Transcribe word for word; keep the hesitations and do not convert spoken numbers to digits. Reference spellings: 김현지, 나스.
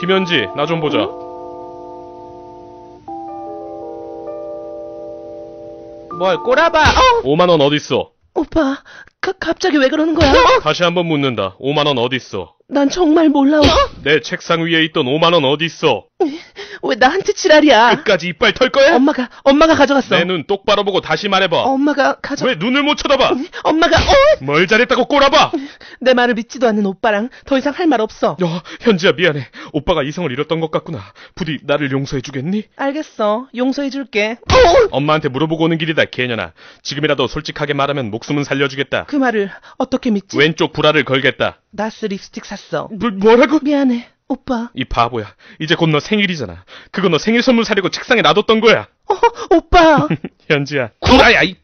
김현지, 나 좀 보자. 뭘 꼬라봐. 어? 오만 원 어딨어? 오빠, 가, 갑자기 왜 그러는 거야? 어? 다시 한번 묻는다. 오만 원 어딨어? 난 정말 몰라. 어? 내 책상 위에 있던 오만 원 어딨어? 왜 나한테 지랄이야? 끝까지 이빨 털 거야? 엄마가, 엄마가 가져갔어. 내 눈 똑바로 보고 다시 말해봐. 엄마가 가져... 왜 눈을 못 쳐다봐? 엄마가... 어? 뭘 잘했다고 꼬라봐? 내 말을 믿지도 않는 오빠랑 더 이상 할 말 없어. 어, 현지야 미안해. 오빠가 이성을 잃었던 것 같구나. 부디 나를 용서해주겠니? 알겠어. 용서해줄게. 어! 엄마한테 물어보고 오는 길이다, 개년아. 지금이라도 솔직하게 말하면 목숨은 살려주겠다. 그 말을 어떻게 믿지? 왼쪽 불화를 걸겠다. 나스 립스틱 샀어. 뭐, 뭐라고? 미안해. 오빠. 이 바보야. 이제 곧 너 생일이잖아. 그거 너 생일 선물 사려고 책상에 놔뒀던 거야. 어, 오빠. 현지야. 구라야, 이.